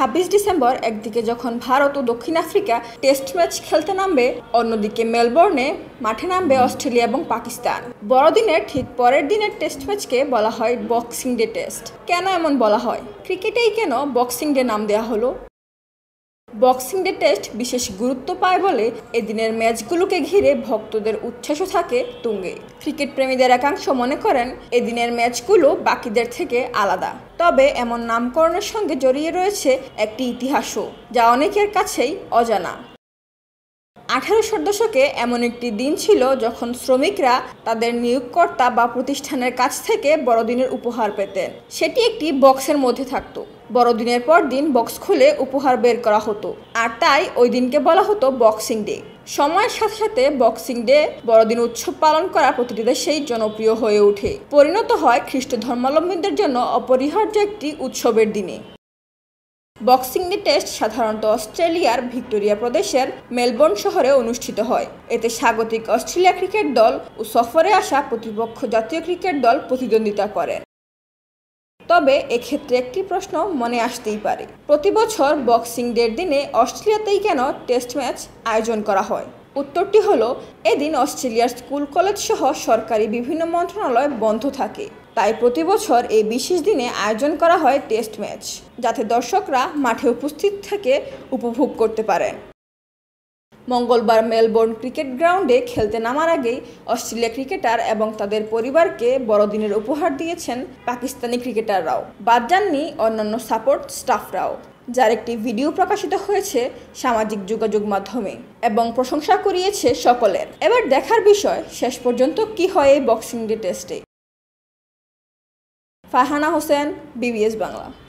26 December একদিকে যখন ভারত ও দক্ষিণ আফ্রিকা টেস্ট ম্যাচ খেলতে নামবে, অন্যদিকে মেলবোর্নে মাঠে নামবে অস্ট্রেলিয়া এবং পাকিস্তান। বড়দিনের ঠিক পরের দিনের টেস্ট ম্যাচকে বলা হয় বক্সিং ডে টেস্ট। কেন এমন বলা হয়? ক্রিকেটেই কেন বক্সিং ডে নাম দেওয়া হলো? বক্সিং ডে টেস্ট বিশেষ গুরুত্ব পায় বলে এদিনের ম্যাচগুলোকে ঘিরে ভক্তদের উচ্ছ্বাসও থাকে তুঙ্গে। ক্রিকেট প্রেমীদের একাংশ মনে করেন এদিনের ম্যাচগুলো বাকিদের থেকে আলাদা। তবে এমন নামকরণের সঙ্গে জড়িয়ে রয়েছে একটি ইতিহাসও, যা অনেকের কাছেই অজানা। 1800 দশকে এমন একটি দিন ছিল যখন শ্রমিকরা তাদের নিয়োগকর্তা বা প্রতিষ্ঠানের কাছ থেকে বড়দিনের উপহার পেতেন। সেটি একটি বক্সের মধ্যে থাকত। বড়দিনের পর দিন বক্স খুলে উপহার বের করা হতো, আর তাই ওই দিনকে বলা হতো বক্সিং ডে। সময়ের সাথে সাথে বক্সিং ডে বড়দিন উৎসব পালন করা প্রতিটি দেশেই জনপ্রিয় হয়ে ওঠে, পরিণত হয় খ্রিস্ট ধর্মাবলম্বীদের জন্য অপরিহার্য একটি উৎসবের দিনে। বক্সিং ডে টেস্ট সাধারণত অস্ট্রেলিয়ার ভিক্টোরিয়া প্রদেশের মেলবোর্ন শহরে অনুষ্ঠিত হয়। এতে স্বাগতিক অস্ট্রেলিয়া ক্রিকেট দল ও সফরে আসা প্রতিপক্ষ জাতীয় ক্রিকেট দল প্রতিদ্বন্দ্বিতা করেন। তবে এক্ষেত্রে একটি প্রশ্ন মনে আসতেই পারে, প্রতি বছর বক্সিং ডের দিনে অস্ট্রেলিয়াতেই কেন টেস্ট ম্যাচ আয়োজন করা হয়? উত্তরটি হলো, এদিন অস্ট্রেলিয়ার স্কুল কলেজ সহ সরকারি বিভিন্ন মন্ত্রণালয় বন্ধ থাকে, তাই প্রতি বছর এই বিশেষ দিনে আয়োজন করা হয় টেস্ট ম্যাচ, যাতে দর্শকরা মাঠে উপস্থিত থেকে উপভোগ করতে পারেন। মঙ্গলবার মেলবোর্ন ক্রিকেট গ্রাউন্ডে খেলতে নামার আগেই অস্ট্রেলিয়া ক্রিকেটার এবং তাদের পরিবারকে বড়দিনের উপহার দিয়েছেন পাকিস্তানি ক্রিকেটাররাও। বাদ যাননি অন্যান্য সাপোর্ট স্টাফরাও, যার একটি ভিডিও প্রকাশিত হয়েছে সামাজিক যোগাযোগ মাধ্যমে এবং প্রশংসা কুড়িয়েছে সকলের। এবার দেখার বিষয়, শেষ পর্যন্ত কি হয় এই বক্সিং ডে টেস্টে। ফাহানা হোসেন, বিবিএস বাংলা।